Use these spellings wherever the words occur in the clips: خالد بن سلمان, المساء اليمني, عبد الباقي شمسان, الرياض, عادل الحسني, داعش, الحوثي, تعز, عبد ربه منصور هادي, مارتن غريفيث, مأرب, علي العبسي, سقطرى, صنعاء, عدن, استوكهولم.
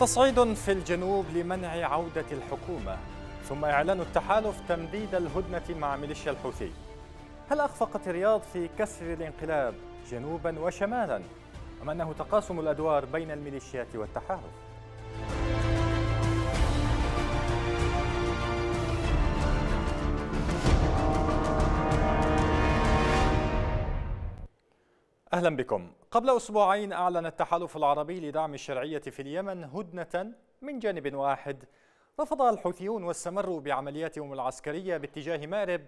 تصعيد في الجنوب لمنع عودة الحكومة، ثم إعلان التحالف تمديد الهدنة مع ميليشيا الحوثي. هل أخفقت الرياض في كسر الانقلاب جنوبا وشمالا، أم أنه تقاسم الأدوار بين الميليشيات والتحالف؟ أهلا بكم. قبل أسبوعين أعلن التحالف العربي لدعم الشرعية في اليمن هدنة من جانب واحد رفضها الحوثيون واستمروا بعملياتهم العسكرية باتجاه مأرب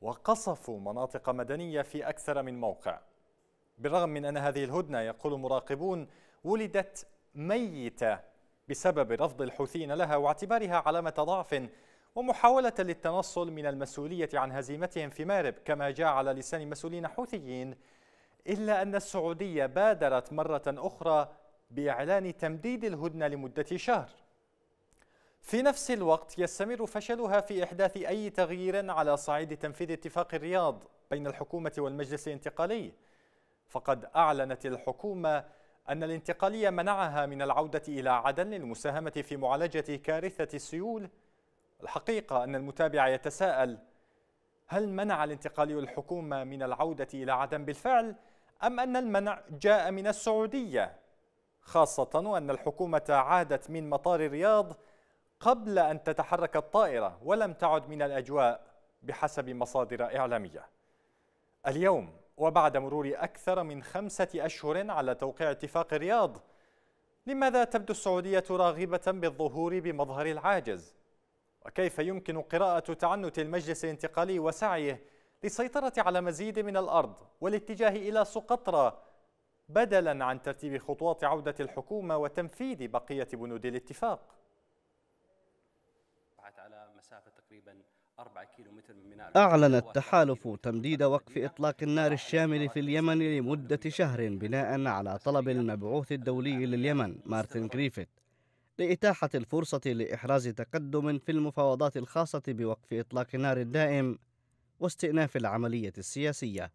وقصفوا مناطق مدنية في أكثر من موقع، بالرغم من أن هذه الهدنة يقول مراقبون ولدت ميتة بسبب رفض الحوثيين لها واعتبارها علامة ضعف ومحاولة للتنصل من المسؤولية عن هزيمتهم في مأرب، كما جاء على لسان مسؤولين حوثيين. إلا أن السعودية بادرت مرة أخرى بإعلان تمديد الهدنة لمدة شهر. في نفس الوقت يستمر فشلها في إحداث أي تغيير على صعيد تنفيذ اتفاق الرياض بين الحكومة والمجلس الانتقالي، فقد أعلنت الحكومة أن الانتقالية منعها من العودة إلى عدن للمساهمة في معالجة كارثة السيول. الحقيقة أن المتابع يتساءل: هل منع الانتقالي الحكومة من العودة إلى عدن بالفعل؟ أم أن المنع جاء من السعودية؟ خاصة وأن الحكومة عادت من مطار الرياض قبل أن تتحرك الطائرة ولم تعد من الأجواء بحسب مصادر إعلامية. اليوم وبعد مرور أكثر من 5 أشهر على توقيع اتفاق الرياض، لماذا تبدو السعودية راغبة بالظهور بمظهر العاجز؟ وكيف يمكن قراءة تعنت المجلس الانتقالي وسعيه للسيطرة على مزيد من الأرض والاتجاه إلى سقطرى بدلا عن ترتيب خطوات عودة الحكومة وتنفيذ بقية بنود الاتفاق؟ أعلن التحالف تمديد وقف إطلاق النار الشامل في اليمن لمدة شهر بناء على طلب المبعوث الدولي لليمن مارتن غريفيث لإتاحة الفرصة لإحراز تقدم في المفاوضات الخاصة بوقف إطلاق النار الدائم واستئناف العملية السياسية.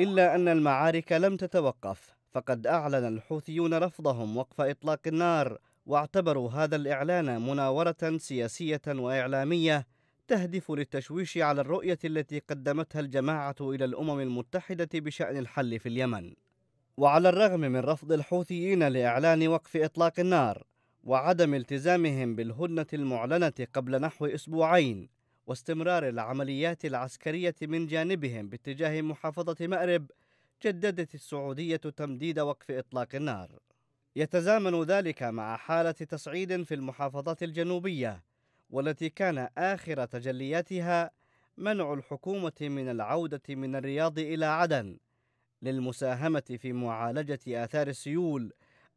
إلا أن المعارك لم تتوقف، فقد أعلن الحوثيون رفضهم وقف إطلاق النار، واعتبروا هذا الإعلان مناورة سياسية وإعلامية تهدف للتشويش على الرؤية التي قدمتها الجماعة إلى الأمم المتحدة بشأن الحل في اليمن. وعلى الرغم من رفض الحوثيين لإعلان وقف إطلاق النار وعدم التزامهم بالهدنة المعلنة قبل نحو أسبوعين واستمرار العمليات العسكرية من جانبهم باتجاه محافظة مأرب، جددت السعودية تمديد وقف إطلاق النار. يتزامن ذلك مع حالة تصعيد في المحافظات الجنوبية، والتي كان آخر تجلياتها منع الحكومة من العودة من الرياض إلى عدن للمساهمة في معالجة آثار السيول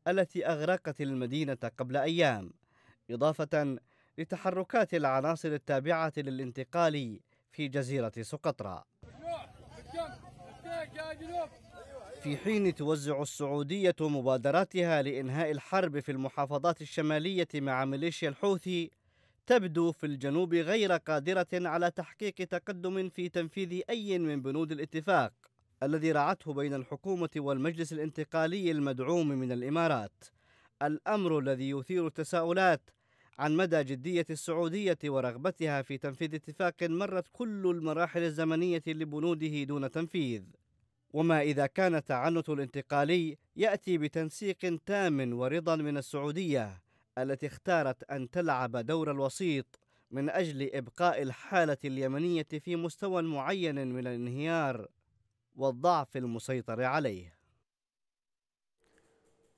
التي أغرقت المدينة قبل أيام، إضافة لتحركات العناصر التابعة للانتقال في جزيرة سقطرى. في حين توزع السعودية مبادراتها لإنهاء الحرب في المحافظات الشمالية مع ميليشيا الحوثي، تبدو في الجنوب غير قادرة على تحقيق تقدم في تنفيذ أي من بنود الاتفاق الذي رعته بين الحكومة والمجلس الانتقالي المدعوم من الإمارات، الأمر الذي يثير التساؤلات عن مدى جدية السعودية ورغبتها في تنفيذ اتفاق مرت كل المراحل الزمنية لبنوده دون تنفيذ. وما إذا كان تعنت الانتقالي يأتي بتنسيق تام ورضا من السعودية التي اختارت أن تلعب دور الوسيط من أجل إبقاء الحالة اليمنية في مستوى معين من الانهيار والضعف المسيطر عليه.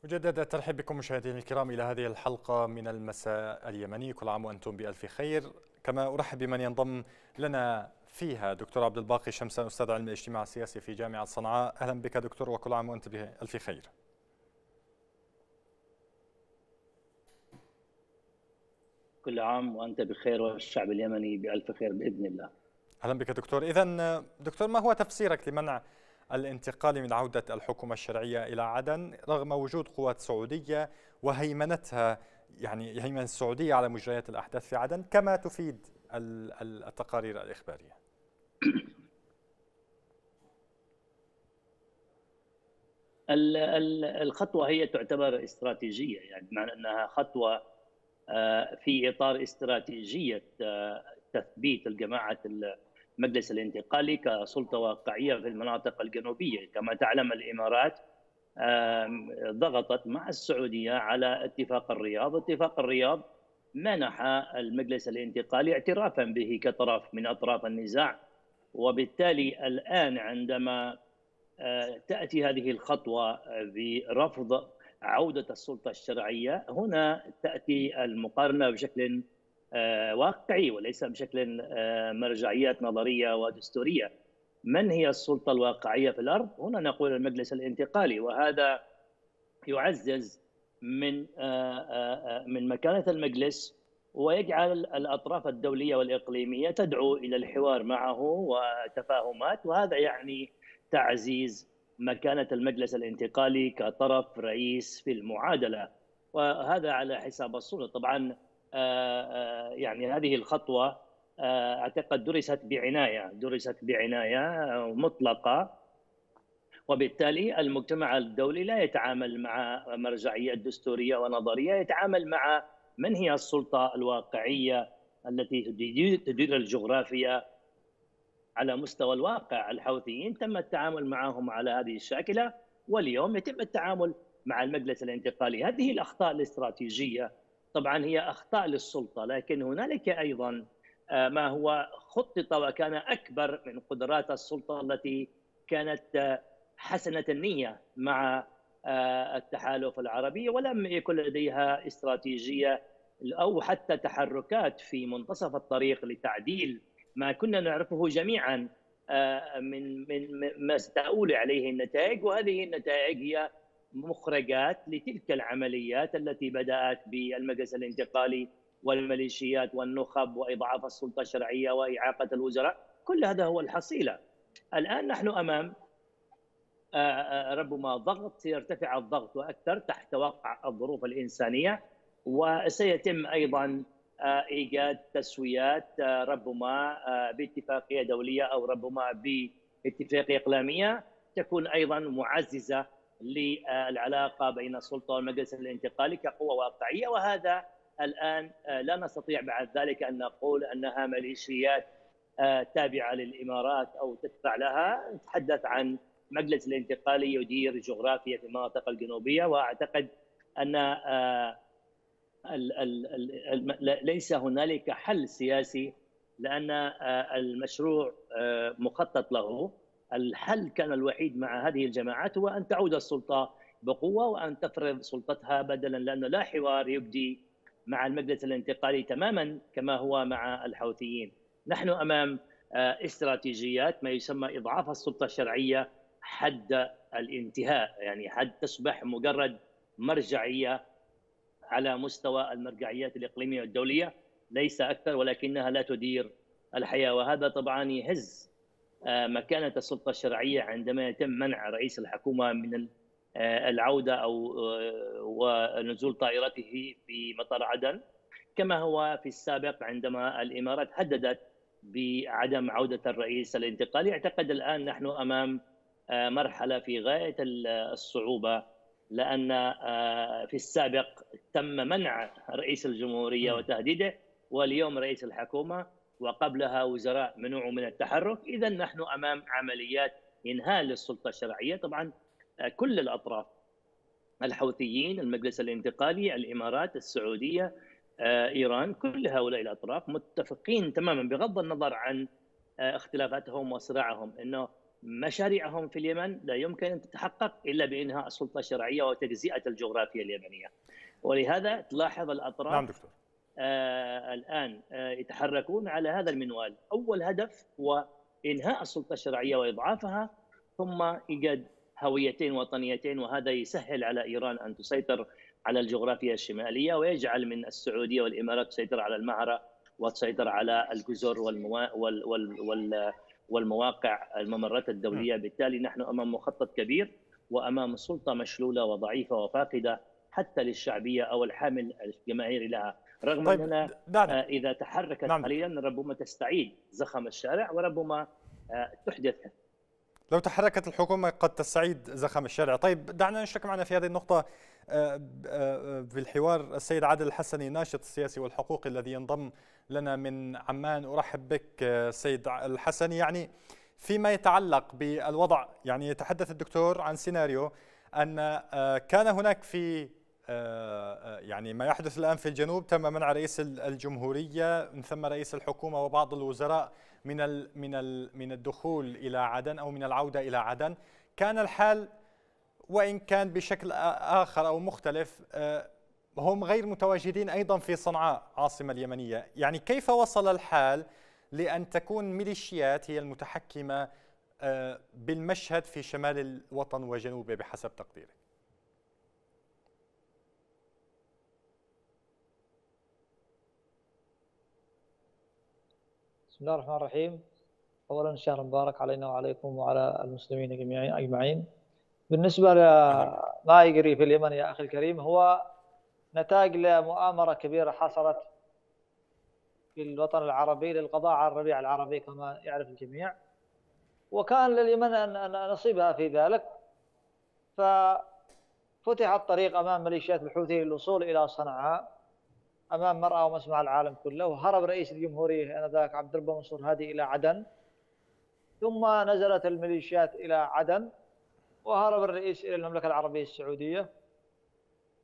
مجددا ترحب بكم مشاهدينا الكرام إلى هذه الحلقة من المساء اليمني. كل عام وأنتم بألف خير. كما أرحب بمن ينضم لنا فيها دكتور عبد الباقي شمسان، أستاذ علم الاجتماع السياسي في جامعة صنعاء. أهلا بك دكتور، وكل عام وأنت بألف خير. كل عام وأنت بخير والشعب اليمني بألف خير بإذن الله. أهلا بك دكتور. إذن دكتور، ما هو تفسيرك لمنع الانتقال من عودة الحكومة الشرعية إلى عدن رغم وجود قوات سعودية وهيمنتها، يعني هيمنة السعودية على مجريات الأحداث في عدن كما تفيد التقارير الإخبارية؟ الخطوة هي تعتبر استراتيجية، يعني بمعنى أنها خطوة في إطار استراتيجية تثبيت الجماعة المجلس الانتقالي كسلطة واقعية في المناطق الجنوبية. كما تعلم الإمارات ضغطت مع السعودية على اتفاق الرياض، اتفاق الرياض منح المجلس الانتقالي اعترافا به كطرف من أطراف النزاع، وبالتالي الآن عندما تأتي هذه الخطوة برفض عودة السلطة الشرعية، هنا تأتي المقارنة بشكل واقعي وليس بشكل مرجعيات نظرية ودستورية. من هي السلطة الواقعية في الأرض؟ هنا نقول المجلس الانتقالي، وهذا يعزز من مكانة المجلس ويجعل الأطراف الدولية والإقليمية تدعو إلى الحوار معه وتفاهمات، وهذا يعني تعزيز مكانة المجلس الانتقالي كطرف رئيس في المعادلة، وهذا على حساب السلطة. طبعا يعني هذه الخطوة أعتقد درست بعناية مطلقة، وبالتالي المجتمع الدولي لا يتعامل مع مرجعية دستورية ونظرية، يتعامل مع من هي السلطة الواقعية التي تدير الجغرافيا على مستوى الواقع. الحوثيين تم التعامل معهم على هذه الشاكلة، واليوم يتم التعامل مع المجلس الانتقالي. هذه الأخطاء الاستراتيجية طبعا هي أخطاء للسلطة، لكن هنالك أيضا ما هو خطط وكان أكبر من قدرات السلطة التي كانت حسنة النية مع التحالف العربي، ولم يكن لديها استراتيجية أو حتى تحركات في منتصف الطريق لتعديل ما كنا نعرفه جميعا من ما ستؤول عليه النتائج. وهذه النتائج هي مخرجات لتلك العمليات التي بدأت بالمجلس الانتقالي والميليشيات والنخب وإضعاف السلطة الشرعية وإعاقة الوزراء، كل هذا هو الحصيلة. الآن نحن أمام ربما ضغط، سيرتفع الضغط وأكثر تحت واقع الظروف الإنسانية، وسيتم أيضا إيجاد تسويات ربما باتفاقية دولية أو ربما باتفاقية إقليمية تكون أيضا معززة للعلاقة بين السلطة والمجلس الانتقالي كقوة واقعية. وهذا الآن لا نستطيع بعد ذلك أن نقول أنها ميليشيات تابعة للإمارات أو تتبع لها، نتحدث عن مجلس الانتقالي يدير جغرافيا في المناطق الجنوبية. وأعتقد أن ليس هنالك حل سياسي، لأن المشروع مخطط له. الحل كان الوحيد مع هذه الجماعات هو أن تعود السلطة بقوة وأن تفرض سلطتها بدلا، لأنه لا حوار يبدي مع المجلس الانتقالي تماما كما هو مع الحوثيين. نحن أمام استراتيجيات ما يسمى إضعاف السلطة الشرعية حد الانتهاء، يعني حد تصبح مجرد مرجعية على مستوى المرجعيات الإقليمية والدولية ليس أكثر، ولكنها لا تدير الحياة. وهذا طبعا يهز مكانة السلطة الشرعية عندما يتم منع رئيس الحكومة من العودة أو ونزول طائرته في مطار عدن، كما هو في السابق عندما الإمارات هددت بعدم عودة الرئيس الانتقالي. أعتقد الآن نحن أمام مرحلة في غاية الصعوبة، لأن في السابق تم منع رئيس الجمهورية وتهديده، واليوم رئيس الحكومة، وقبلها وزراء منعوا من التحرك. إذا نحن أمام عمليات إنهاء للسلطة الشرعية، طبعا كل الأطراف، الحوثيين، المجلس الانتقالي، الإمارات، السعودية، إيران، كل هؤلاء الأطراف متفقين تماما بغض النظر عن اختلافاتهم وصراعهم، أنه مشاريعهم في اليمن لا يمكن أن تتحقق إلا بإنهاء السلطة الشرعية وتجزئة الجغرافيا اليمنية. ولهذا تلاحظ الأطراف نعم دكتور. الآن يتحركون على هذا المنوال. أول هدف هو إنهاء السلطة الشرعية وإضعافها، ثم إيجاد هويتين وطنيتين، وهذا يسهل على إيران أن تسيطر على الجغرافيا الشمالية، ويجعل من السعودية والإمارات تسيطر على المعرة وتسيطر على الجزر والمواقع الممرات الدولية. بالتالي نحن أمام مخطط كبير وأمام سلطة مشلولة وضعيفة وفاقدة حتى للشعبية أو الحامل الجماهيري لها، رغم طيب أننا إذا تحركت قليلا ربما تستعيد زخم الشارع وربما تحدث لو تحركت الحكومة قد تستعيد زخم الشارع. طيب دعنا نشرك معنا في هذه النقطة في الحوار السيد عادل الحسني، الناشط السياسي والحقوقي الذي ينضم لنا من عمان. أرحب بك سيد الحسني. يعني فيما يتعلق بالوضع، يعني يتحدث الدكتور عن سيناريو أن كان هناك في يعني ما يحدث الآن في الجنوب، تم منع رئيس الجمهورية من ثم رئيس الحكومة وبعض الوزراء من الدخول إلى عدن أو من العودة إلى عدن. كان الحال وإن كان بشكل آخر أو مختلف، هم غير متواجدين أيضا في صنعاء عاصمة اليمنية. يعني كيف وصل الحال لأن تكون ميليشيات هي المتحكمة بالمشهد في شمال الوطن وجنوبه بحسب تقديرك؟ بسم الله الرحمن الرحيم. أولا شهر مبارك علينا وعليكم وعلى المسلمين أجمعين. بالنسبة لما يجري في اليمن يا أخي الكريم، هو نتاج لمؤامرة كبيرة حصلت في الوطن العربي للقضاء على الربيع العربي كما يعرف الجميع، وكان لليمن أن نصيبها في ذلك. ففتح الطريق أمام ميليشيات الحوثي للوصول إلى صنعاء أمام مرأى ومسمع العالم كله، وهرب رئيس الجمهورية آنذاك عبد ربه منصور هادي إلى عدن، ثم نزلت الميليشيات إلى عدن وهرب الرئيس إلى المملكة العربية السعودية،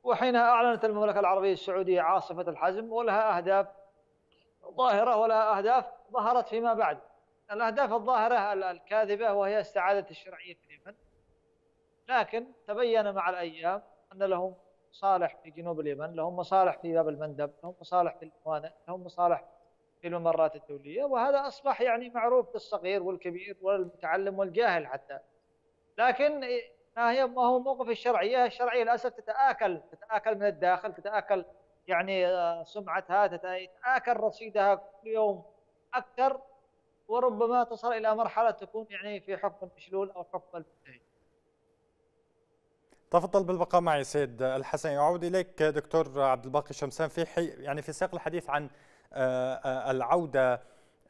وحينها أعلنت المملكة العربية السعودية عاصفة الحزم، ولها أهداف ظاهرة ولها أهداف ظهرت فيما بعد. الأهداف الظاهرة الكاذبة وهي استعادة الشرعية في اليمن، لكن تبين مع الأيام أن لهم مصالح في جنوب اليمن، لهم مصالح في باب المندب، لهم مصالح في الموانئ، لهم مصالح في الممرات الدولية، وهذا أصبح يعني معروف للصغير والكبير والمتعلم والجاهل حتى. لكن ما هو موقف الشرعية؟ الشرعية للأسف تتآكل من الداخل، تتآكل يعني سمعتها، تتآكل رصيدها كل يوم أكثر، وربما تصل إلى مرحلة تكون يعني في حكم مشلول أو حكم المنتهي. تفضل بالبقاء معي سيد الحسني. أعود إليك دكتور عبد الباقي شمسان في سياق الحديث عن العودة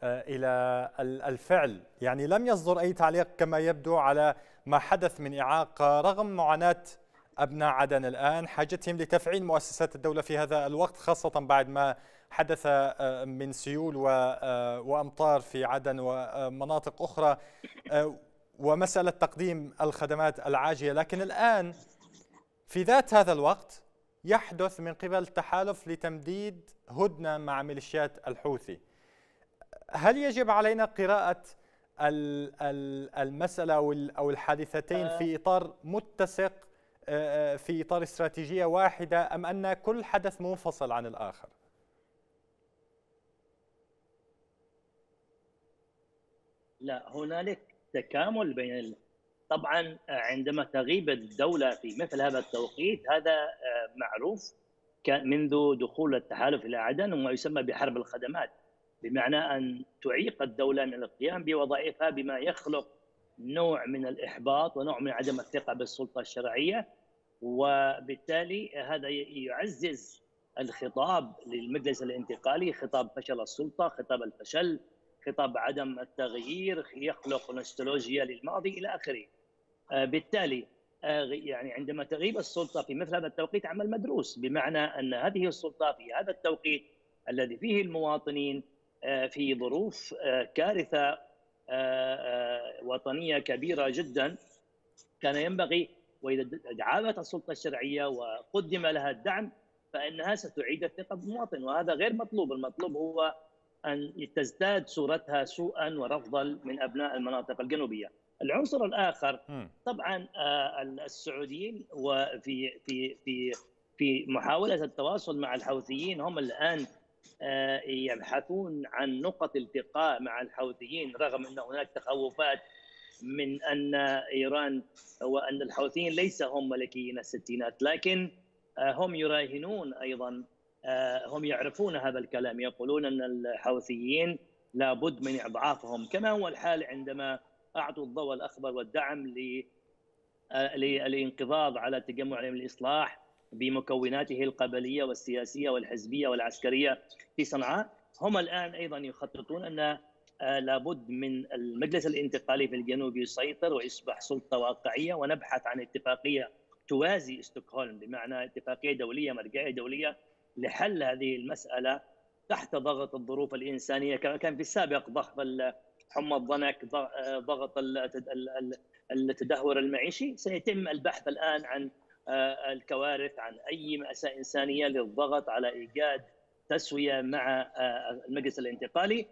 إلى الفعل. يعني لم يصدر أي تعليق كما يبدو على ما حدث من إعاقة رغم معاناة أبناء عدن الآن، حاجتهم لتفعيل مؤسسات الدولة في هذا الوقت، خاصة بعد ما حدث من سيول وأمطار في عدن ومناطق أخرى، ومسألة تقديم الخدمات العاجلة. لكن الآن في ذات هذا الوقت يحدث من قبل التحالف لتمديد هدنة مع ميليشيات الحوثي. هل يجب علينا قراءة المسألة أو الحادثتين في إطار متسق، في إطار استراتيجية واحدة، أم أن كل حدث منفصل عن الآخر؟ لا، هنالك تكامل بين طبعا عندما تغيب الدولة في مثل هذا التوقيت، هذا معروف منذ دخول التحالف إلى عدن، وما يسمى بحرب الخدمات، بمعنى أن تعيق الدولة من القيام بوظائفها بما يخلق نوع من الإحباط ونوع من عدم الثقة بالسلطة الشرعية. وبالتالي هذا يعزز الخطاب للمجلس الانتقالي، خطاب فشل السلطة، خطاب الفشل، خطاب عدم التغيير، يخلق نوستالجيا للماضي إلى آخره. بالتالي يعني عندما تغيب السلطة في مثل هذا التوقيت عمل مدروس، بمعنى أن هذه السلطة في هذا التوقيت الذي فيه المواطنين في ظروف كارثة وطنية كبيرة جدا، كان ينبغي وإذا دعمت السلطة الشرعية وقدم لها الدعم فإنها ستعيد الثقة بالمواطن، وهذا غير مطلوب. المطلوب هو أن تزداد صورتها سوءا ورفضا من أبناء المناطق الجنوبية. العنصر الآخر طبعا السعوديين، وفي في في في محاولة التواصل مع الحوثيين، هم الآن يبحثون عن نقط التقاء مع الحوثيين، رغم أن هناك تخوفات من أن إيران وأن الحوثيين ليس هم ملكيين الستينات، لكن هم يراهنون أيضا، هم يعرفون هذا الكلام، يقولون أن الحوثيين لابد من إضعافهم، كما هو الحال عندما أعطوا الضوء الأخضر والدعم للانقضاض على تجمع الإصلاح بمكوناته القبلية والسياسية والحزبية والعسكرية في صنعاء. هم الآن أيضا يخططون أن لابد من المجلس الانتقالي في الجنوب يسيطر ويصبح سلطة واقعية، ونبحث عن اتفاقية توازي استوكهولم، بمعنى اتفاقية دولية مرجعية دولية لحل هذه المسألة تحت ضغط الظروف الإنسانية، كما كان في السابق ضغط حمى الضنك، ضغط التدهور المعيشي. سيتم البحث الآن عن الكوارث، عن أي مأساة إنسانية للضغط على إيجاد تسوية مع المجلس الانتقالي.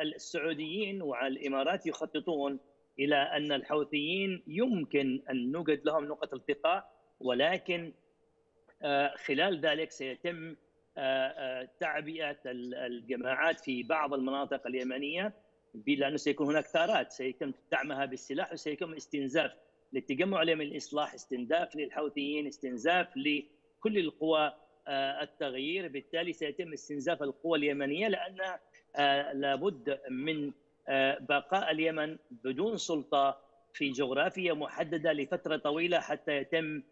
السعوديين والإمارات يخططون إلى أن الحوثيين يمكن أن نوجد لهم نقطة التقاء، ولكن خلال ذلك سيتم تعبئة الجماعات في بعض المناطق اليمنية، لأنه سيكون هناك ثارات سيتم دعمها بالسلاح، وسيتم استنزاف للتجمع اليمني للإصلاح، استنزاف للحوثيين، استنزاف لكل القوى التغيير. بالتالي سيتم استنزاف القوى اليمنية، لأنها لابد من بقاء اليمن بدون سلطة في جغرافيا محددة لفترة طويلة حتى يتم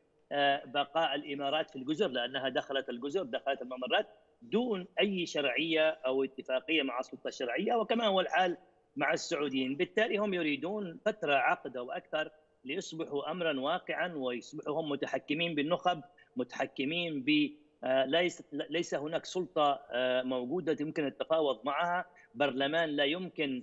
بقاء الإمارات في الجزر، لأنها دخلت الجزر، دخلت الممرات دون أي شرعية أو اتفاقية مع السلطة الشرعية، وكما هو الحال مع السعوديين. بالتالي هم يريدون فترة عقد أو أكثر ليصبحوا أمرا واقعا، ويصبحوا هم متحكمين بالنخب، متحكمين ليس هناك سلطة موجودة يمكن التفاوض معها، برلمان لا يمكن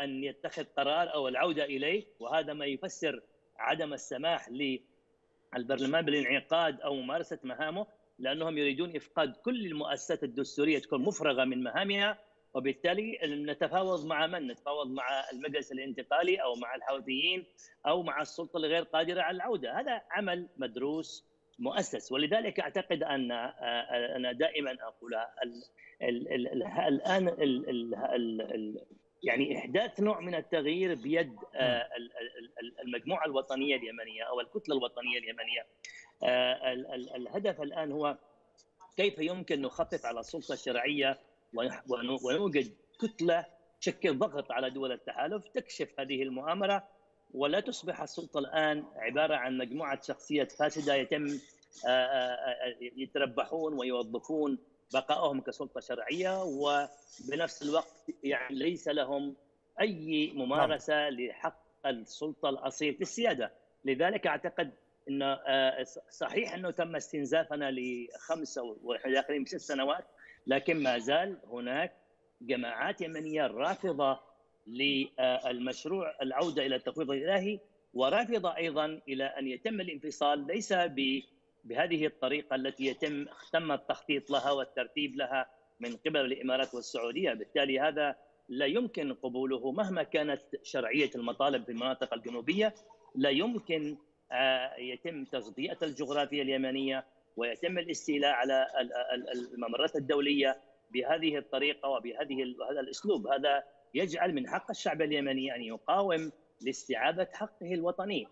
أن يتخذ قرار أو العودة إليه، وهذا ما يفسر عدم السماح للبرلمان بالانعقاد أو ممارسة مهامه، لأنهم يريدون إفقاد كل المؤسسات الدستورية تكون مفرغة من مهامها. وبالتالي نتفاوض مع من؟ نتفاوض مع المجلس الانتقالي أو مع الحوثيين أو مع السلطة الغير قادرة على العودة. هذا عمل مدروس مؤسس، ولذلك أعتقد أن أنا دائما أقولها الآن يعني إحداث نوع من التغيير بيد المجموعة الوطنية اليمنية أو الكتلة الوطنية اليمنية. الهدف الآن هو كيف يمكن نخفف على السلطة الشرعية ونوجد كتلة تشكل ضغط على دول التحالف تكشف هذه المؤامرة، ولا تصبح السلطة الآن عبارة عن مجموعة شخصيات فاسدة يتربحون ويوظفون بقائهم كسلطة شرعية، وبنفس الوقت يعني ليس لهم أي ممارسة لحق السلطة الأصيل في السيادة. لذلك أعتقد أنه صحيح أنه تم استنزافنا ل5 وداخلين ب6 سنوات، لكن ما زال هناك جماعات يمنية رافضة للمشروع العودة إلى التفويض الإلهي، ورافضة أيضا إلى أن يتم الانفصال، ليس بهذه الطريقة التي تم التخطيط لها والترتيب لها من قبل الإمارات والسعودية. بالتالي هذا لا يمكن قبوله مهما كانت شرعية المطالب في المناطق الجنوبية. لا يمكن يتم تغطية الجغرافية اليمنية ويتم الاستيلاء على الممرات الدولية بهذه الطريقة وبهذا الأسلوب. هذا يجعل من حق الشعب اليمني أن يقاوم لاستعادة حقه الوطني.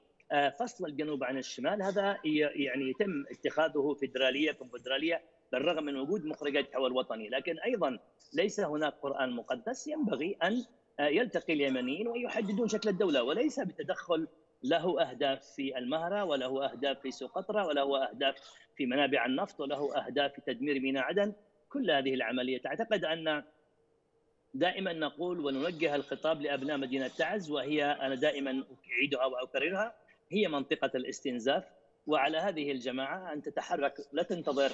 فصل الجنوب عن الشمال هذا يعني يتم اتخاذه فيدرالية كونفدرالية بالرغم من وجود مخرجات حول الوطني، لكن أيضا ليس هناك قرآن مقدس. ينبغي أن يلتقي اليمنيين ويحددون شكل الدولة، وليس بتدخل له أهداف في المهرة، وله أهداف في سقطرة، وله أهداف في منابع النفط، وله أهداف في تدمير ميناء عدن. كل هذه العملية أعتقد أن دائما نقول ونوجه الخطاب لأبناء مدينة تعز، وهي أنا دائما أعيدها وأكررها، هي منطقة الاستنزاف، وعلى هذه الجماعة أن تتحرك، لا تنتظر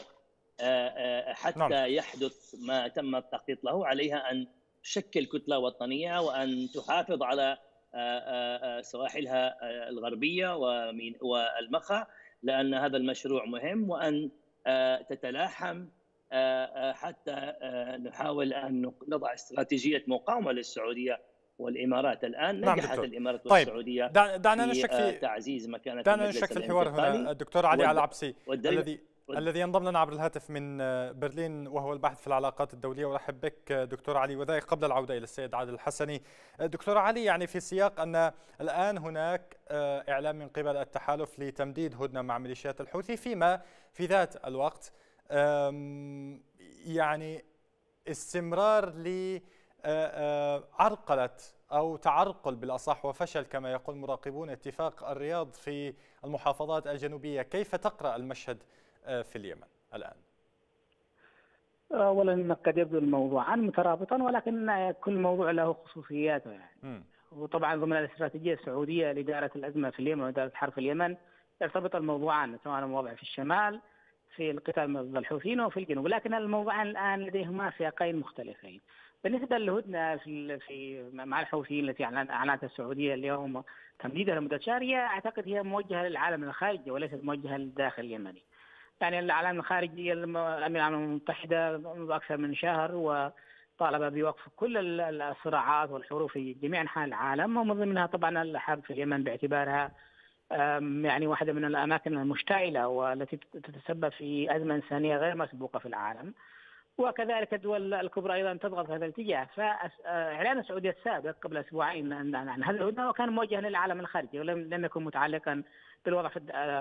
حتى يحدث ما تم التخطيط له. عليها أن تشكل كتلة وطنية وأن تحافظ على سواحلها الغربية والمخا، لأن هذا المشروع مهم، وأن تتلاحم حتى نحاول أن نضع استراتيجية مقاومة للسعودية والإمارات. الآن نجحت الإمارات والسعودية في تعزيز مكانة المجلس الانتقالي. دعنا نشك في الحوار هنا الدكتور علي العبسي الذي ينضم لنا عبر الهاتف من برلين، وهو الباحث في العلاقات الدولية. وارحب بك دكتور علي، وذلك قبل العودة إلى السيد عادل الحسني. دكتور علي، يعني في سياق أن الآن هناك إعلام من قبل التحالف لتمديد هدنة مع ميليشيات الحوثي، فيما في ذات الوقت يعني استمرار عرقلة أو تعرقل بالأصح وفشل كما يقول مراقبون اتفاق الرياض في المحافظات الجنوبية. كيف تقرأ المشهد في اليمن الآن؟ اولا قد يبدو الموضوعان مترابطا، ولكن كل موضوع له خصوصياته يعني. وطبعا ضمن الاستراتيجيه السعوديه لاداره الازمه في اليمن واداره الحرب في اليمن يرتبط الموضوعان، سواء الوضع في الشمال في القتال ضد الحوثيين وفي الجنوب، ولكن الموضوعان الان لديهما سياقين مختلفين. بالنسبه للهدنه في مع الحوثيين التي اعلنتها السعوديه اليوم تمديدها لمده شهر، اعتقد هي موجهه للعالم الخارجي وليست موجهه للداخل اليمني. يعني العالم الخارجي الامم المتحده منذ اكثر من شهر وطالب بوقف كل الصراعات والحروب في جميع انحاء العالم، ومن ضمنها طبعا الحرب في اليمن باعتبارها يعني واحده من الاماكن المشتعله والتي تتسبب في ازمه انسانيه غير مسبوقه في العالم، وكذلك الدول الكبرى ايضا تضغط في هذا الاتجاه. فاعلان السعوديه السابق قبل اسبوعين عن هذا الهدنه وكان موجه للعالم الخارجي ولم يكن متعلقا بالوضع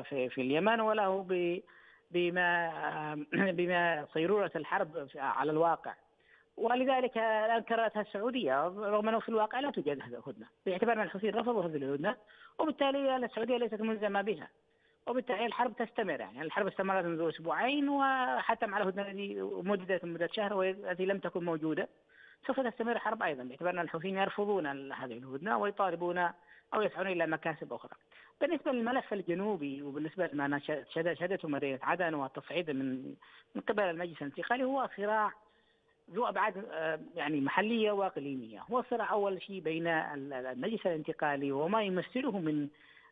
في اليمن ولا هو بما صيرورة الحرب على الواقع، ولذلك أنكرتها السعودية رغم أنه في الواقع لا توجد هدنة باعتبار أن الحوثيين رفضوا هذه الهدنة، وبالتالي السعودية ليست ملزمة بها، وبالتالي الحرب تستمر. يعني الحرب استمرت منذ أسبوعين وحتى مع الهدنة التي مددت مدة شهر والتي لم تكن موجودة سوف تستمر الحرب أيضا باعتبار أن الحوثيين يرفضون هذه الهدنة ويطالبون أو يسعون إلى مكاسب أخرى. بالنسبة للملف الجنوبي وبالنسبة لما شهدته مدينة عدن والتصعيد من قبل المجلس الانتقالي، هو صراع ذو أبعاد يعني محلية وإقليمية. هو صراع أول شيء بين المجلس الانتقالي وما يمثله من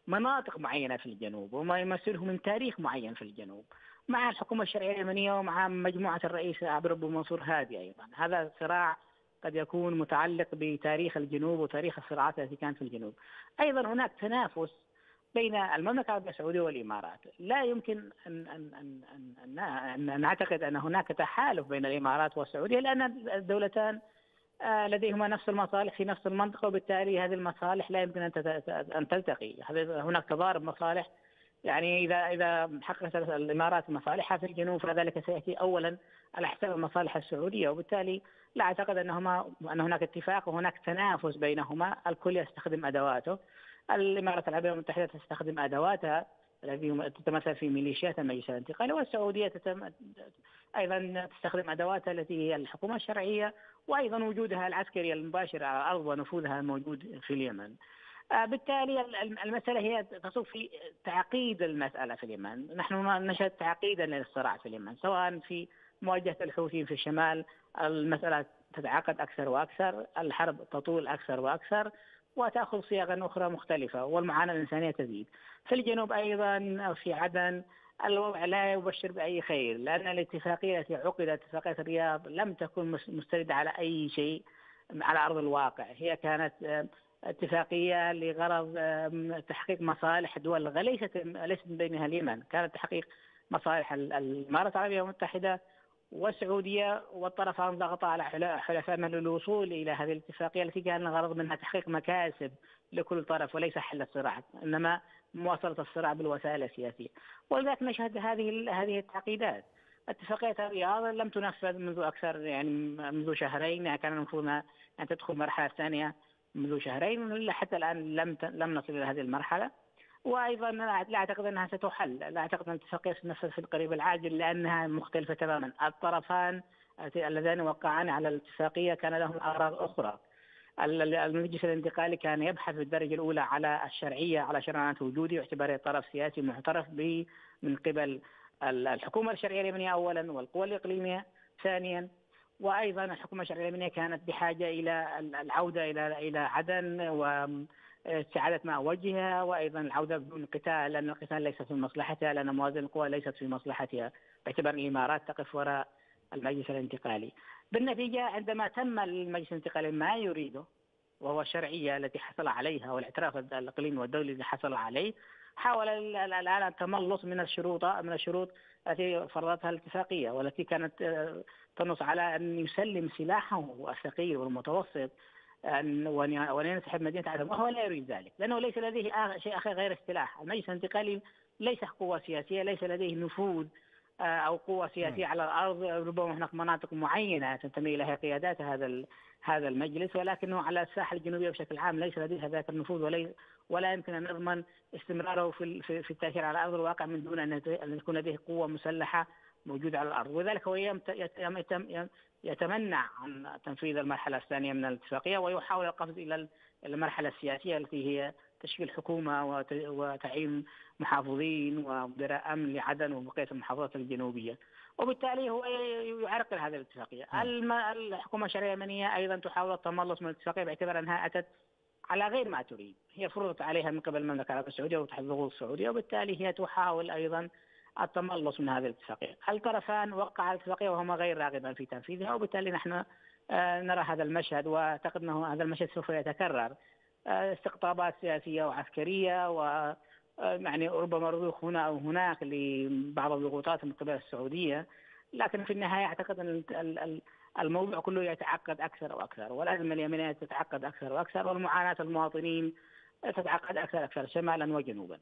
مناطق معينة في الجنوب وما يمثله من تاريخ معين في الجنوب مع الحكومة الشرعية اليمنية ومع مجموعة الرئيس عبد ربه منصور هادي. أيضا هذا صراع قد يكون متعلق بتاريخ الجنوب وتاريخ الصراعات التي كانت في الجنوب. أيضا هناك تنافس بين المملكة العربية السعودية والإمارات. لا يمكن أن نعتقد أن هناك تحالف بين الإمارات والسعودية، لأن الدولتان لديهما نفس المصالح في نفس المنطقة، وبالتالي هذه المصالح لا يمكن أن تلتقي. هناك تضارب مصالح، يعني إذا حققت الإمارات مصالحها في الجنوب فذلك سيأتي أولا على حساب المصالح السعودية، وبالتالي لا أعتقد أن هناك اتفاق وهناك تنافس بينهما. الكل يستخدم أدواته، الإمارات العربية المتحدة تستخدم أدواتها التي تتمثل في ميليشيات المجلس الانتقالي، والسعودية أيضا تستخدم أدواتها التي هي الحكومة الشرعية وأيضا وجودها العسكري المباشر على الأرض ونفوذها الموجود في اليمن. بالتالي المسألة هي تصب في تعقيد المسألة في اليمن. نحن نشهد تعقيدا للصراع في اليمن، سواء في مواجهة الحوثيين في الشمال المسألة تتعقد أكثر وأكثر، الحرب تطول أكثر وأكثر وتأخذ صياغا أخرى مختلفة، والمعاناة الإنسانية تزيد. في الجنوب أيضا في عدن الوضع لا يبشر بأي خير، لأن الاتفاقية التي عقدت اتفاقية الرياض لم تكن مستندة على أي شيء على أرض الواقع. هي كانت اتفاقية لغرض تحقيق مصالح دول ليست بينها اليمن، كانت تحقيق مصالح الإمارات العربية المتحدة والسعودية، والطرفان ضغطا على حلفائهما للوصول إلى هذه الاتفاقية التي كان الغرض منها تحقيق مكاسب لكل طرف وليس حل الصراع، إنما مواصلة الصراع بالوسائل السياسية. ولذلك نشهد هذه التعقيدات. اتفاقية الرياض لم تنفذ منذ أكثر يعني منذ شهرين، يعني كان المفروض أن تدخل المرحلة الثانية منذ شهرين، حتى الآن لم نصل إلى هذه المرحلة. وأيضا لا أعتقد أنها ستحل، لا أعتقد أن الاتفاقية ستنفذ في القريب العاجل لأنها مختلفة تماما. الطرفان اللذان وقعان على الاتفاقية كان لهم أغراض أخرى. المجلس الانتقالي كان يبحث بالدرجة الأولى على الشرعية، على شرعنة وجودي واعتباره طرف سياسي معترف به من قبل الحكومة الشرعية اليمنية أولا والقوى الإقليمية ثانيا. وأيضا الحكومة الشرعية اليمنية كانت بحاجة إلى العودة إلى عدن واستعادة ما وجهها، وأيضا العودة بدون قتال، لأن القتال ليس في مصلحتها، لأن موازين القوى ليست في مصلحتها باعتبار الإمارات تقف وراء المجلس الانتقالي. بالنتيجة عندما تم المجلس الانتقالي ما يريده وهو الشرعية التي حصل عليها والاعتراف الإقليمي والدولي الذي حصل عليه، حاول الآن التملص من الشروط التي فرضتها الاتفاقية والتي كانت تنص على أن يسلم سلاحه الثقيل والمتوسط وأن ينسحب مدينة عدن، وهو لا يريد ذلك لأنه ليس لديه شيء آخر غير السلاح. المجلس الانتقالي ليس قوة سياسية، ليس لديه نفوذ أو قوة سياسية على الأرض. ربما هناك مناطق معينة تنتمي إليها قيادات هذا المجلس، ولكنه على الساحة الجنوبية بشكل عام ليس لديه ذاك النفوذ، ولا يمكن أن نضمن استمراره في التأثير على أرض الواقع من دون أن تكون لديه قوة مسلحة موجود على الأرض، وذلك هو يتمنع عن تنفيذ المرحلة الثانية من الاتفاقية ويحاول القفز إلى المرحلة السياسية التي هي تشكيل حكومة وتعيين محافظين ومدراء أمن لعدن وبقية المحافظات الجنوبية، وبالتالي هو يعرقل هذه الاتفاقية. الحكومة الشرعية اليمنية أيضا تحاول التملص من الاتفاقية باعتبار أنها أتت على غير ما تريد، هي فرضت عليها من قبل المملكة العربية السعودية وتحت ضغوط السعودية، وبالتالي هي تحاول أيضا التملص من هذه الاتفاقية. الطرفان وقعا الاتفاقية وهما غير راغبا في تنفيذها، وبالتالي نحن نرى هذا المشهد، واعتقد أن هذا المشهد سوف يتكرر، استقطابات سياسية وعسكرية، ويعني ربما رضوخ هنا أو هناك لبعض الضغوطات من قبل السعودية، لكن في النهاية أعتقد أن الموضوع كله يتعقد أكثر وأكثر، والأزمة اليمنية تتعقد أكثر وأكثر، والمعاناة المواطنين تتعقد أكثر وأكثر شمالا وجنوبا.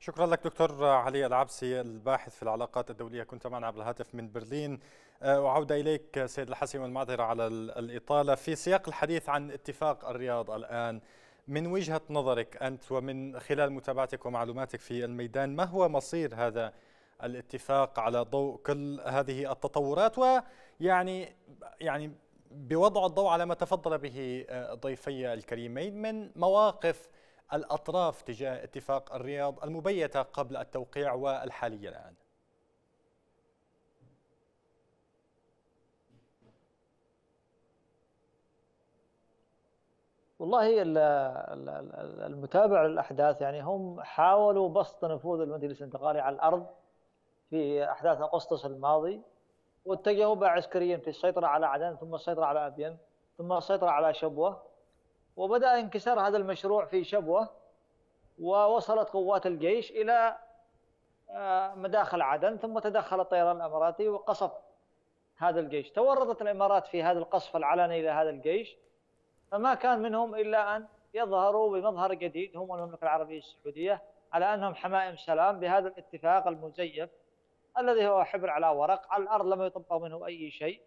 شكرا لك دكتور علي العبسي الباحث في العلاقات الدولية، كنت معنا عبر الهاتف من برلين. وعودة إليك سيد الحسني والمعذرة على الإطالة. في سياق الحديث عن اتفاق الرياض الآن، من وجهة نظرك أنت ومن خلال متابعتك ومعلوماتك في الميدان، ما هو مصير هذا الاتفاق على ضوء كل هذه التطورات، ويعني بوضع الضوء على ما تفضل به ضيفي الكريمين من مواقف الأطراف تجاه اتفاق الرياض المبيتة قبل التوقيع والحالية الآن؟ والله المتابع للأحداث، يعني هم حاولوا بسط نفوذ المجلس الانتقالي على الأرض في أحداث أغسطس الماضي، واتجهوا بها عسكريا في السيطرة على عدن، ثم السيطرة على أبين، ثم السيطرة على شبوة، وبدأ انكسار هذا المشروع في شبوة، ووصلت قوات الجيش إلى مداخل عدن، ثم تدخل الطيران الإماراتي وقصف هذا الجيش. تورطت الإمارات في هذا القصف العلني إلى هذا الجيش، فما كان منهم إلا أن يظهروا بمظهر جديد هم المملكة العربية السعودية على أنهم حمائم سلام بهذا الاتفاق المزيف الذي هو حبر على ورق، على الأرض لم يطبق منه أي شيء،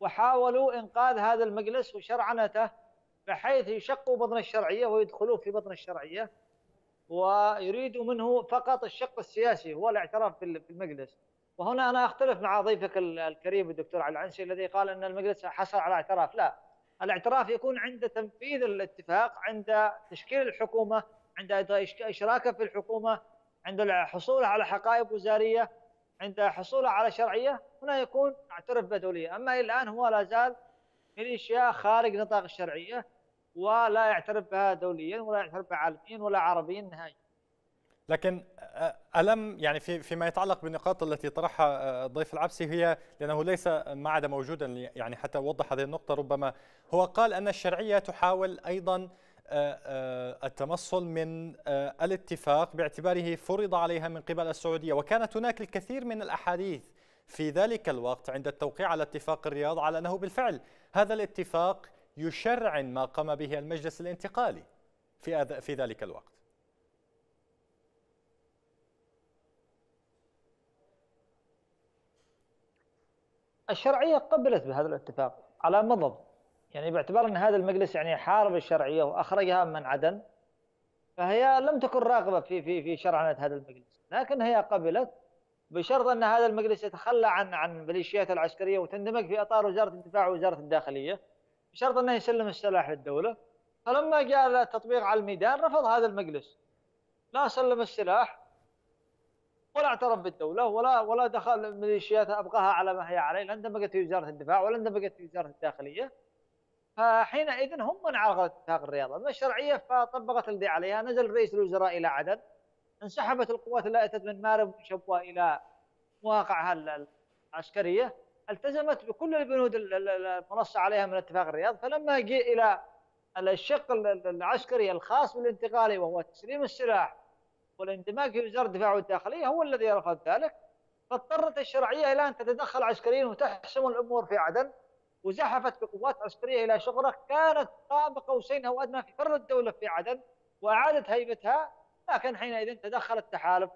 وحاولوا إنقاذ هذا المجلس وشرعنته بحيث يشقوا بطن الشرعية ويدخلوه في بطن الشرعية، ويريدوا منه فقط الشق السياسي هو الاعتراف بالمجلس. وهنا أنا أختلف مع ضيفك الكريم الدكتور علي العنسي الذي قال أن المجلس حصل على اعتراف. لا، الاعتراف يكون عند تنفيذ الاتفاق، عند تشكيل الحكومة، عند إشراكه في الحكومة، عند الحصول على حقائب وزارية، عند حصوله على شرعية، هنا يكون اعترف بدولية. أما الآن هو لا زال ميليشيا خارج نطاق الشرعية، ولا يعترف بها دوليا ولا يعترف بها عالميا ولا عربيا نهائيا. لكن ألم يعني فيما يتعلق بالنقاط التي طرحها ضيف العبسي، هي لأنه ليس ما عاد موجودا يعني حتى أوضح هذه النقطة، ربما هو قال أن الشرعية تحاول أيضا التمصل من الاتفاق باعتباره فرض عليها من قبل السعودية، وكانت هناك الكثير من الأحاديث في ذلك الوقت عند التوقيع على اتفاق الرياض على أنه بالفعل هذا الاتفاق يشرعن ما قام به المجلس الانتقالي في ذلك الوقت. الشرعية قبلت بهذا الاتفاق على مضض، يعني باعتبار أن هذا المجلس يعني حارب الشرعية وأخرجها من عدن، فهي لم تكن راغبة في في في شرعنة هذا المجلس، لكن هي قبلت بشرط أن هذا المجلس يتخلى عن ميليشيات العسكرية وتندمج في إطار وزارة الدفاع ووزارة الداخلية، بشرط أنه يسلم السلاح للدولة. فلما جاء التطبيق على الميدان رفض هذا المجلس، لا سلم السلاح ولا اعترف بالدولة ولا دخل ميليشيات أبقاها على ما هي عليه، لا اندمجت في وزارة الدفاع ولا اندمجت في وزارة الداخلية. فحينئذ هم من عرقلت اتفاق الرياض. أما الشرعية فطبقت الذي عليها، نزل رئيس الوزراء إلى عدن، انسحبت القوات التي أتت من مأرب وشبوة إلى مواقعها العسكرية، التزمت بكل البنود المنص عليها من اتفاق الرياض. فلما جاء إلى الشق العسكري الخاص بالانتقالي وهو تسليم السلاح والاندماج في وزارة الدفاع والداخلية، هو الذي رفض ذلك، فاضطرت الشرعية إلى أن تتدخل عسكريا وتحسم الأمور في عدن، وزحفت بقوات عسكرية إلى شغلة كانت قاب قوسين أو أدنى في فر الدولة في عدن، وأعادت هيبتها. لكن حينئذ تدخل التحالف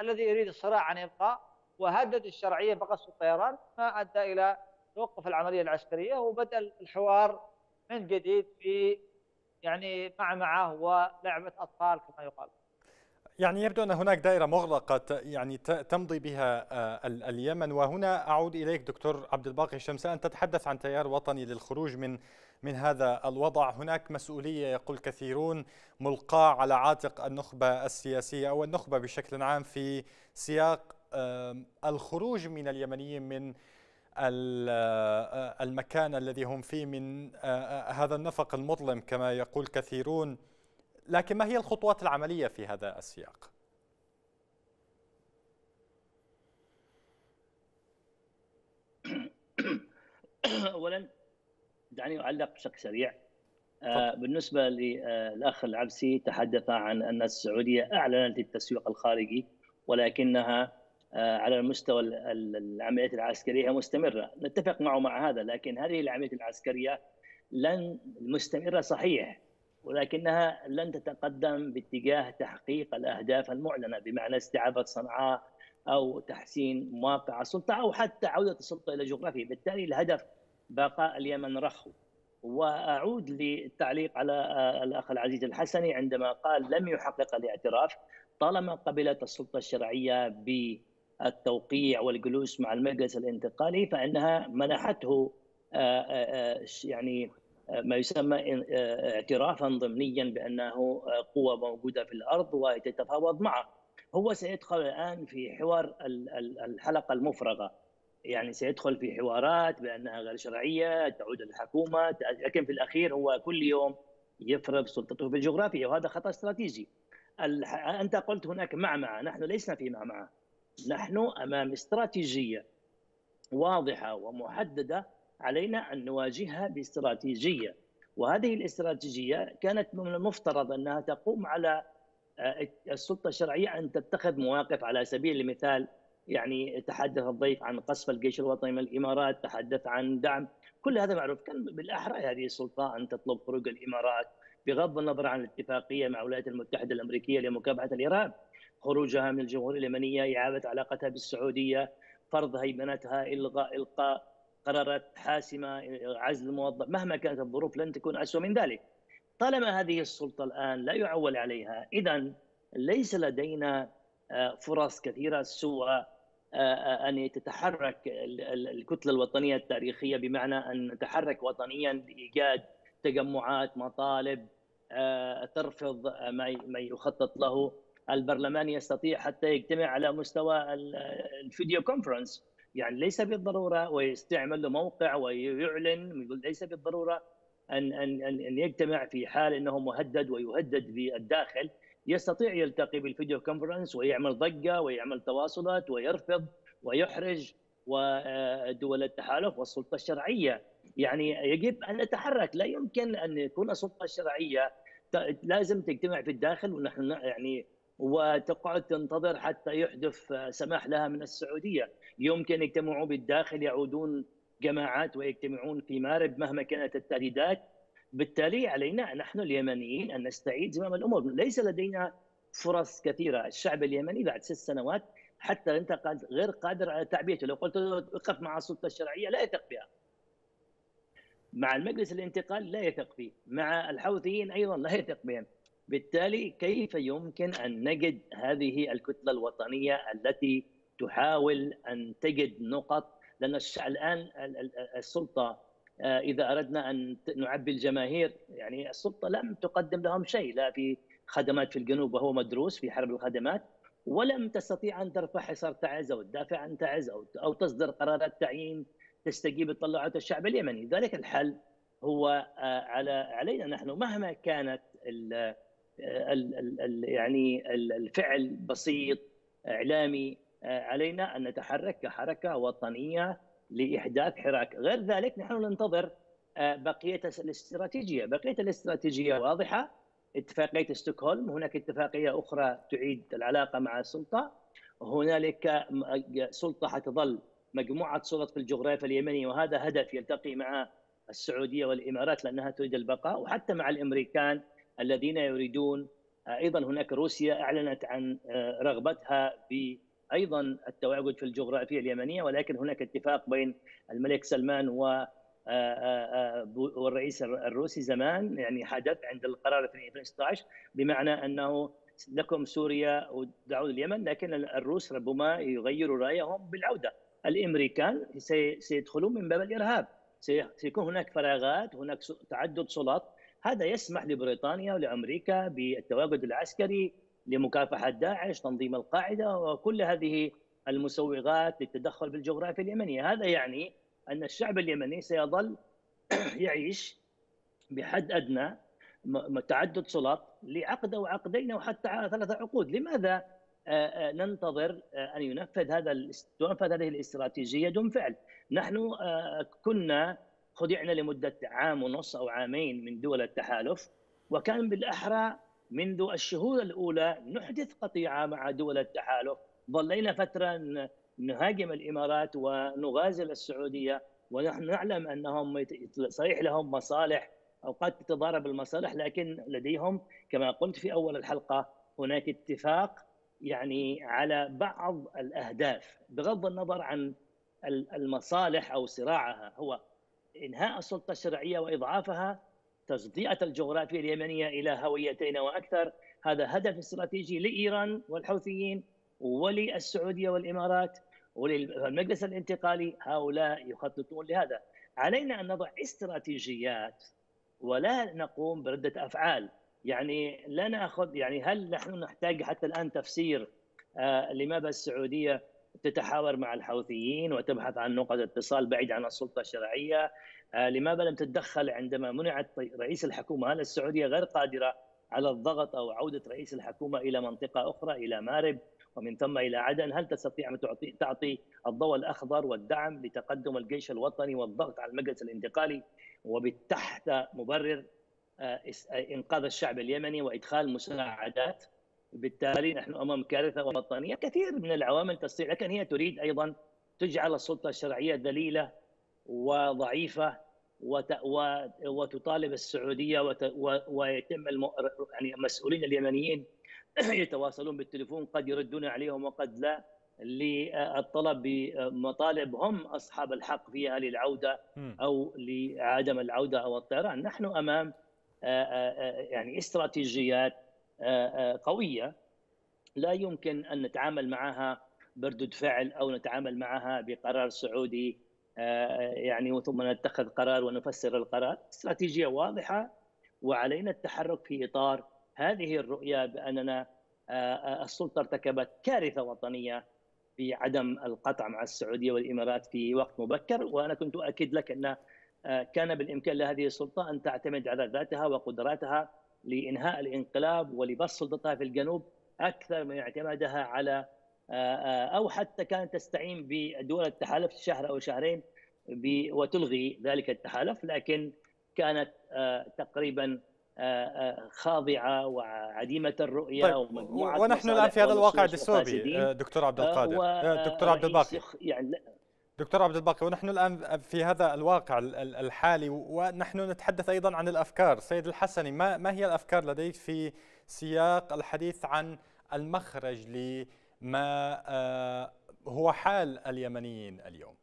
الذي يريد الصراع عن إبقاء، وهدد الشرعية بقصف الطيران، ما أدى إلى توقف العملية العسكرية وبدأ الحوار من جديد في يعني معمعة ولعبة أطفال كما يقال. يعني يبدو أن هناك دائرة مغلقة يعني تمضي بها اليمن. وهنا أعود إليك دكتور عبد الباقي شمسان، تتحدث عن تيار وطني للخروج من هذا الوضع. هناك مسؤولية يقول كثيرون ملقاة على عاتق النخبة السياسية أو النخبة بشكل عام في سياق الخروج من اليمنيين من المكان الذي هم فيه، من هذا النفق المظلم كما يقول كثيرون. لكن ما هي الخطوات العملية في هذا السياق؟ أولا دعني أعلق بشكل سريع. بالنسبة للأخ العبسي، تحدث عن أن السعودية أعلنت التسويق الخارجي، ولكنها على المستوى العمليات العسكرية مستمرة. نتفق معه مع هذا، لكن هذه العمليات العسكرية لن مستمرة صحيح، ولكنها لن تتقدم باتجاه تحقيق الأهداف المعلنة، بمعنى استعادة صنعاء أو تحسين مواقع السلطة أو حتى عودة السلطة إلى جغرافيا. بالتالي الهدف بقاء اليمن رخو. وأعود للتعليق على الأخ العزيز الحسني عندما قال لم يحقق الاعتراف. طالما قبلت السلطة الشرعية بالتوقيع والجلوس مع المجلس الانتقالي فإنها منحته يعني ما يسمى اعترافا ضمنيا بأنه قوة موجودة في الأرض وتتفاوض معه. هو سيدخل الآن في حوار الحلقة المفرغة، يعني سيدخل في حوارات بأنها غير شرعية، تعود الحكومة، لكن في الأخير هو كل يوم يفرض سلطته في الجغرافيا، وهذا خطأ استراتيجي. أنت قلت هناك معمعة، نحن لسنا في معمعة، نحن أمام استراتيجية واضحة ومحددة علينا أن نواجهها باستراتيجية. وهذه الاستراتيجية كانت من المفترض أنها تقوم على السلطة الشرعية أن تتخذ مواقف. على سبيل المثال يعني تحدث الضيف عن قصف الجيش الوطني من الإمارات، تحدث عن دعم، كل هذا معروف. كان بالأحرى هذه السلطة أن تطلب خروج الإمارات بغض النظر عن الاتفاقية مع الولايات المتحدة الأمريكية لمكافحة الإرهاب، خروجها من الجمهورية اليمنية، إعادة علاقتها بالسعودية، فرض هيمنتها، إلقاء قرارات حاسمة، عزل الموظف، مهما كانت الظروف لن تكون أسوأ من ذلك. طالما هذه السلطة الآن لا يعول عليها، إذن ليس لدينا فرص كثيرة سوى أن تتحرك الكتلة الوطنية التاريخية، بمعنى أن نتحرك وطنيا لإيجاد تجمعات، مطالب ترفض ما يخطط له. البرلمان يستطيع حتى يجتمع على مستوى الفيديو كونفرنس، يعني ليس بالضرورة، ويستعمل له موقع ويعلن، يقول ليس بالضرورة أن يجتمع في حال أنه مهدد ويهدد بالداخل. يستطيع يلتقي بالفيديو كونفرنس ويعمل ضجة ويعمل تواصلات ويرفض ويحرج ودول التحالف والسلطة الشرعية. يعني يجب أن نتحرك، لا يمكن أن يكون السلطة الشرعية لازم تجتمع في الداخل ونحن يعني وتقعد تنتظر حتى يحدث سماح لها من السعودية. يمكن يجتمعوا بالداخل، يعودون جماعات ويجتمعون في مأرب مهما كانت التهديدات. بالتالي علينا نحن اليمنيين أن نستعيد زمام الأمور، ليس لدينا فرص كثيرة. الشعب اليمني بعد 6 سنوات حتى أنت غير قادر على تعبئته. لو قلت له اقف مع السلطة الشرعية لا يثق بها، مع المجلس الانتقال لا يثق فيه، مع الحوثيين أيضا لا يثق بهم. بالتالي كيف يمكن أن نجد هذه الكتلة الوطنية التي تحاول أن تجد نقط؟ لأن الآن السلطة إذا أردنا أن نعبي الجماهير، يعني السلطة لم تقدم لهم شيء، لا في خدمات في الجنوب وهو مدروس في حرب الخدمات، ولم تستطيع أن ترفع حصار تعز أو تدافع عن تعز أو تصدر قرارات تعيين تستجيب لتطلعات الشعب اليمني. ذلك الحل هو علينا نحن، مهما كانت يعني الفعل بسيط إعلامي، علينا أن نتحرك كحركة وطنية لإحداث حراك. غير ذلك نحن ننتظر بقية الاستراتيجية. بقية الاستراتيجية واضحة، اتفاقية ستوكهولم، هناك اتفاقية أخرى تعيد العلاقة مع السلطة، هنالك سلطة حتظل مجموعة سلطة في الجغرافيا اليمنية، وهذا هدف يلتقي مع السعودية والإمارات لأنها تريد البقاء، وحتى مع الأمريكان الذين يريدون أيضا. هناك روسيا أعلنت عن رغبتها أيضا التواجد في الجغرافية اليمنية، ولكن هناك اتفاق بين الملك سلمان والرئيس الروسي زمان، يعني حدث عند القرار 2016، بمعنى أنه لكم سوريا ودعوا اليمن، لكن الروس ربما يغيروا رأيهم بالعودة. الأمريكان سيدخلون من باب الإرهاب، سيكون هناك فراغات، هناك تعدد سلطات. هذا يسمح لبريطانيا ولأمريكا بالتواجد العسكري لمكافحة داعش، تنظيم القاعدة، وكل هذه المسوغات للتدخل في الجغرافيا اليمنية. هذا يعني أن الشعب اليمني سيظل يعيش بحد أدنى تعدد سلطات لعقد أو عقدين أو حتى 3 عقود. لماذا ننتظر أن تنفذ هذه الاستراتيجية دون فعل؟ نحن كنا خدعنا لمدة 1.5 أو 2 من دول التحالف، وكان بالأحرى منذ الشهور الأولى نحدث قطيعة مع دول التحالف. ظلينا فترة نهاجم الإمارات ونغازل السعودية، ونحن نعلم أنهم صحيح لهم مصالح، أوقات تتضارب المصالح، لكن لديهم كما قلت في أول الحلقة هناك اتفاق يعني على بعض الأهداف بغض النظر عن المصالح أو صراعها، هو إنهاء السلطة الشرعية وإضعافها، تجزئة الجغرافيا اليمنية إلى هويتين وأكثر. هذا هدف استراتيجي لإيران والحوثيين وللسعودية والإمارات وللمجلس الانتقالي، هؤلاء يخططون لهذا. علينا أن نضع استراتيجيات ولا نقوم بردة أفعال. يعني لا نأخذ، يعني هل نحن نحتاج حتى الآن تفسير لماذا السعودية تتحاور مع الحوثيين وتبحث عن نقطة اتصال بعيد عن السلطة الشرعية؟ لماذا لم تتدخل عندما منعت رئيس الحكومة؟ هل السعودية غير قادرة على الضغط أو عودة رئيس الحكومة إلى منطقة أخرى، إلى مأرب ومن ثم إلى عدن؟ هل تستطيع أن تعطي الضوء الأخضر والدعم لتقدم الجيش الوطني والضغط على المجلس الانتقالي وبتحت مبرر إنقاذ الشعب اليمني وإدخال مساعدات؟ بالتالي نحن أمام كارثة وطنية، كثير من العوامل تستطيع، لكن هي تريد أيضا تجعل السلطة الشرعية ذليلة وضعيفة وتطالب السعودية ويتم يعني المسؤولين اليمنيين يتواصلون بالتليفون، قد يردون عليهم وقد لا، للطلب بمطالب هم أصحاب الحق فيها للعودة أو لعدم العودة أو الطيران. نحن أمام يعني استراتيجيات قوية لا يمكن أن نتعامل معها بردود فعل أو نتعامل معها بقرار سعودي يعني وثم نتخذ قرار ونفسر القرار. استراتيجية واضحة، وعلينا التحرك في إطار هذه الرؤية بأننا السلطة ارتكبت كارثة وطنية بعدم القطع مع السعودية والإمارات في وقت مبكر. وأنا كنت أؤكد لك أن كان بالإمكان لهذه السلطة أن تعتمد على ذاتها وقدراتها لإنهاء الانقلاب ولبسط سلطتها في الجنوب أكثر من اعتمادها على أو حتى كانت تستعين بدول التحالف شهر أو شهرين وتلغي ذلك التحالف، لكن كانت تقريباً خاضعة وعديمة الرؤية. طيب، ونحن الآن في هذا الواقع دستوري دكتور عبد القادر دكتور عبد الباقي ونحن الآن في هذا الواقع الحالي، ونحن نتحدث أيضا عن الأفكار. سيد الحسني، ما هي الأفكار لديك في سياق الحديث عن المخرج لما هو حال اليمنيين اليوم؟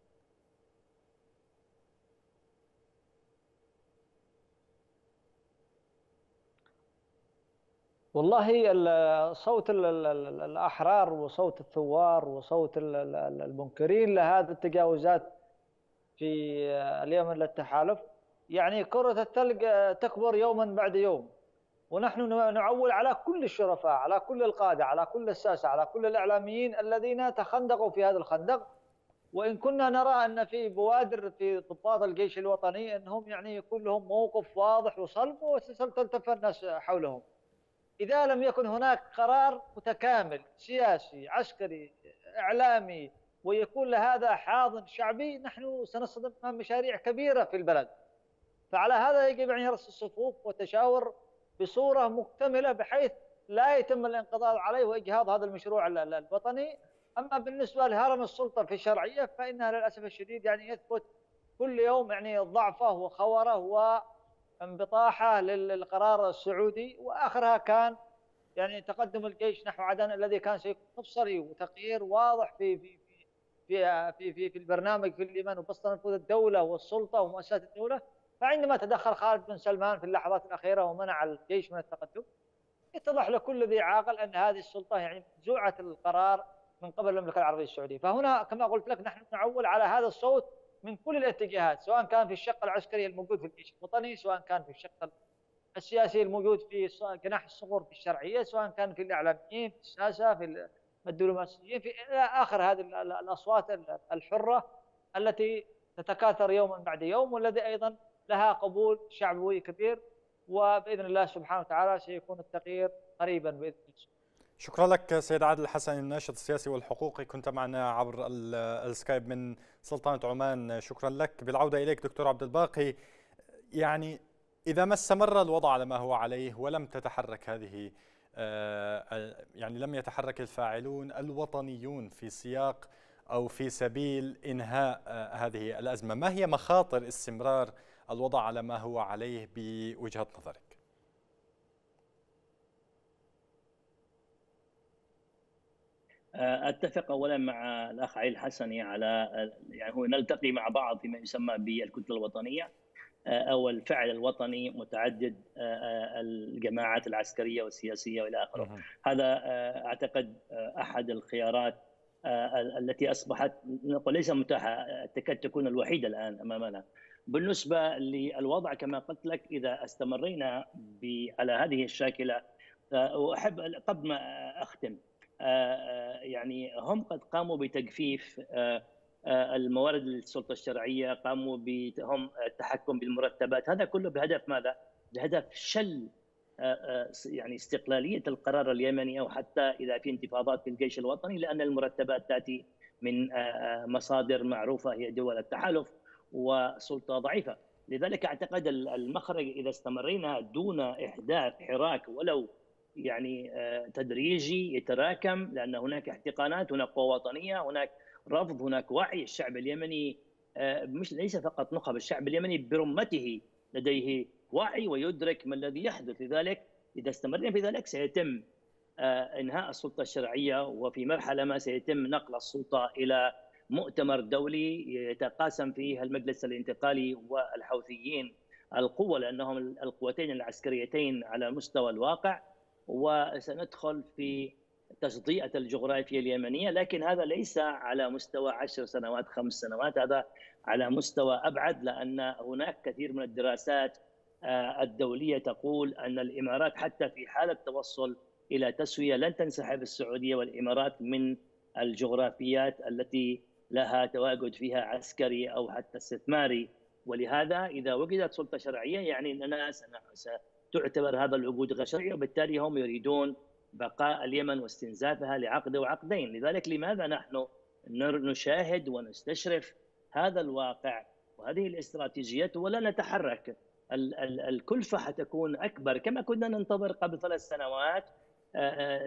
والله صوت الأحرار وصوت الثوار وصوت المنكرين لهذه التجاوزات في اليمن للتحالف، يعني كرة الثلج تكبر يوما بعد يوم، ونحن نعول على كل الشرفاء، على كل القادة، على كل الساسة، على كل الإعلاميين الذين تخندقوا في هذا الخندق. وإن كنا نرى أن في بوادر في ضباط الجيش الوطني أنهم يعني يكون لهم موقف واضح وصلب وتلتفت الناس حولهم، إذا لم يكن هناك قرار متكامل سياسي عسكري إعلامي ويكون لهذا حاضن شعبي، نحن سنصدم أمام مشاريع كبيرة في البلد. فعلى هذا يجب أن يرص الصفوف وتشاور بصورة مكتملة بحيث لا يتم الانقضاض عليه وإجهاض هذا المشروع الوطني. أما بالنسبة لهرم السلطة في الشرعية فإنها للأسف الشديد يعني يثبت كل يوم يعني ضعفه وخوره انبطاحه للقرار السعودي، واخرها كان يعني تقدم الجيش نحو عدن الذي كان سيكون مبصري وتغيير واضح في في في في في, في البرنامج في اليمن وبسط نفوذ الدوله والسلطه ومؤسسات الدوله. فعندما تدخل خالد بن سلمان في اللحظات الاخيره ومنع الجيش من التقدم، يتضح لكل ذي عاقل أن هذه السلطة يعني جوعت القرار من قبل المملكة العربية السعودية. فهنا كما قلت لك نحن نعول على هذا الصوت من كل الاتجاهات، سواء كان في الشق العسكري الموجود في الجيش الوطني، سواء كان في الشق السياسي الموجود في جناح الصغور في الشرعية، سواء كان في الإعلاميين في الساسة في الدبلوماسيين في إلى آخر هذه الأصوات الحرة التي تتكاثر يوما بعد يوم، والذي أيضا لها قبول شعبوي كبير، وبإذن الله سبحانه وتعالى سيكون التغيير قريبا بإذن الله. شكرا لك سيد عادل الحسني الناشط السياسي والحقوقي، كنت معنا عبر السكايب من سلطنة عمان، شكرا لك. بالعودة إليك دكتور عبد الباقي، يعني إذا ما استمر الوضع على ما هو عليه ولم تتحرك هذه يعني لم يتحرك الفاعلون الوطنيون في سياق أو في سبيل إنهاء هذه الأزمة، ما هي مخاطر استمرار الوضع على ما هو عليه بوجهة نظرك؟ أتفق أولا مع الأخ علي الحسني على يعني هو نلتقي مع بعض فيما يسمى بالكتلة الوطنية أو الفعل الوطني متعدد الجماعات العسكرية والسياسية وإلى آخره. هذا أعتقد أحد الخيارات التي أصبحت ليس متاحة، تكاد تكون الوحيدة الآن أمامنا. بالنسبة للوضع كما قلت لك إذا استمرينا على هذه الشاكلة، وأحب قبل ما أختم يعني هم قد قاموا بتجفيف الموارد للسلطة الشرعية، قاموا بهم التحكم بالمرتبات، هذا كله بهدف ماذا؟ بهدف شل يعني استقلالية القرار اليمني، أو حتى إذا في انتفاضات في الجيش الوطني، لأن المرتبات تأتي من مصادر معروفة هي دول التحالف وسلطة ضعيفة. لذلك أعتقد المخرج إذا استمرينا دون إحداث حراك ولو يعني تدريجي يتراكم، لأن هناك احتقانات، هناك قوة وطنية، هناك رفض، هناك وعي. الشعب اليمني مش ليس فقط نخب، الشعب اليمني برمته لديه وعي ويدرك ما الذي يحدث. لذلك إذا استمرنا في ذلك سيتم إنهاء السلطة الشرعية، وفي مرحلة ما سيتم نقل السلطة إلى مؤتمر دولي يتقاسم فيه المجلس الانتقالي والحوثيين القوة، لأنهم القوتين العسكريتين على مستوى الواقع، وسندخل في تجزئة الجغرافية اليمنية. لكن هذا ليس على مستوى 10 سنوات 5 سنوات، هذا على مستوى أبعد، لأن هناك كثير من الدراسات الدولية تقول أن الإمارات حتى في حالة توصل إلى تسوية لن تنسحب السعودية والإمارات من الجغرافيات التي لها تواجد فيها عسكري أو حتى استثماري. ولهذا إذا وجدت سلطة شرعية يعني أننا تعتبر هذا الوجود غير شرعي، وبالتالي هم يريدون بقاء اليمن واستنزافها لعقد وعقدين. لذلك لماذا نحن نشاهد ونستشرف هذا الواقع وهذه الاستراتيجيات ولا نتحرك؟ الكلفة حتكون أكبر، كما كنا ننتظر قبل 3 سنوات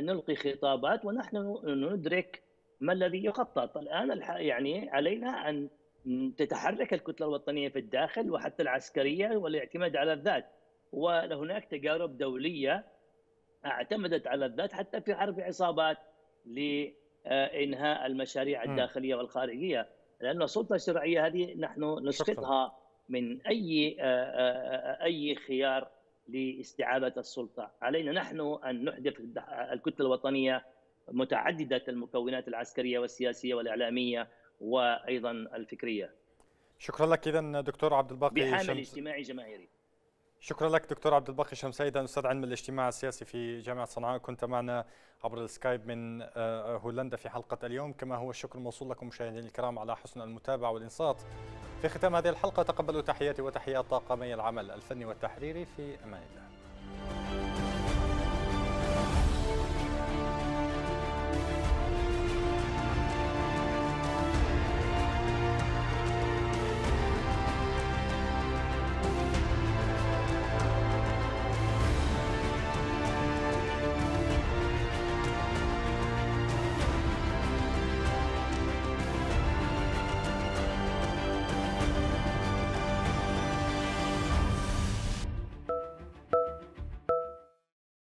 نلقي خطابات ونحن ندرك ما الذي يخطط. الآن يعني علينا أن تتحرك الكتلة الوطنية في الداخل وحتى العسكرية والاعتماد على الذات، وهناك تجارب دولية اعتمدت على الذات حتى في حرب عصابات لإنهاء المشاريع الداخلية والخارجية، لأن السلطة الشرعية هذه نحن نسقطها من أي خيار لاستعادة السلطة. علينا نحن أن نحدث الكتلة الوطنية متعددة المكونات العسكرية والسياسية والإعلامية وأيضا الفكرية. شكرا لك إذن دكتور عبد الباقي بحامل اجتماعي جماهيري. شكرا لك دكتور عبد الباقي شمسان أستاذ علم الاجتماع السياسي في جامعة صنعاء، كنت معنا عبر السكايب من هولندا في حلقة اليوم. كما هو الشكر موصول لكم مشاهدينا الكرام على حسن المتابعة والإنصات. في ختام هذه الحلقة تقبلوا تحياتي وتحيات طاقمي العمل الفني والتحريري. في أمان الله.